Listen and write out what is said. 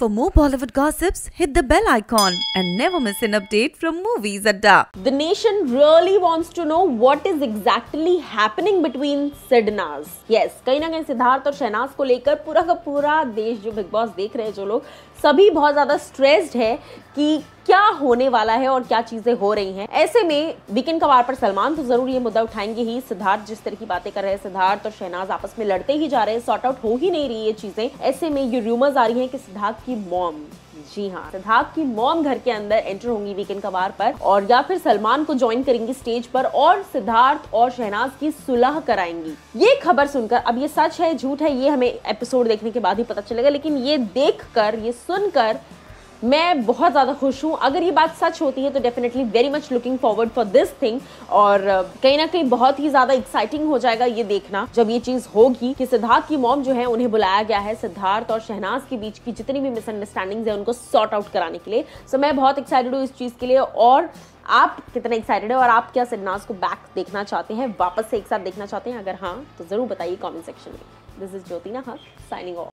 For more Bollywood gossips, hit the bell icon and never miss an update from Movies Adda. The nation really wants to know what is exactly happening between Sidnaaz. Yes, कहीं ना कहीं सिद्धार्थ और शहनाज को लेकर पूरा का पूरा देश जो बिग बॉस देख रहे हैं जो लोग सभी बहुत ज़्यादा स्ट्रेस्ड है कि क्या होने वाला है और क्या चीज़ें हो रही हैं। ऐसे में वीकेंड कवार पर सलमान तो ज़रूर ये मुद्दा उठाएंगे ही। सिद्धार्थ जिस तरह की बातें कर रहे हैं, सिद्धार्थ और शहनाज आपस में लड़ते ही जा रहे हैं, सॉर्ट आउट हो ही नहीं रही ये चीज़ें। ऐसे में ये रूमर्स आ रही हैं कि सिद्धार्थ की मॉम, जी हाँ, सिद्धार्थ की मॉम घर के अंदर एंटर होंगी वीकेंड कवार पर और या फिर सलमान को ज्वाइन करेंगी स्टेज पर और सिद्धार्थ और शहनाज की सुलह कराएंगी। ये खबर सुनकर, अब ये सच है झूठ है ये हमें एपिसोड देखने के बाद ही पता चलेगा, लेकिन ये देखकर ये सुनकर मैं बहुत ज़्यादा खुश हूँ। अगर ये बात सच होती है तो definitely very much looking forward for this thing और कहीं ना कहीं बहुत ही ज़्यादा एक्साइटिंग हो जाएगा ये देखना जब ये चीज़ होगी कि सिद्धार्थ की मॉम जो है उन्हें बुलाया गया है सिद्धार्थ और शहनाज के बीच की जितनी भी मिसअंडरस्टैंडिंग्स है उनको सॉर्ट आउट कराने के लिए। सो मैं बहुत एक्साइटेड हूँ इस चीज़ के लिए। और आप कितने एक्साइटेड हो और आप क्या सिद्नाज को बैक देखना चाहते हैं, वापस से एक साथ देखना चाहते हैं? अगर हाँ तो ज़रूर बताइए कॉमेंट सेक्शन में। This is Jyoti Nahak signing of.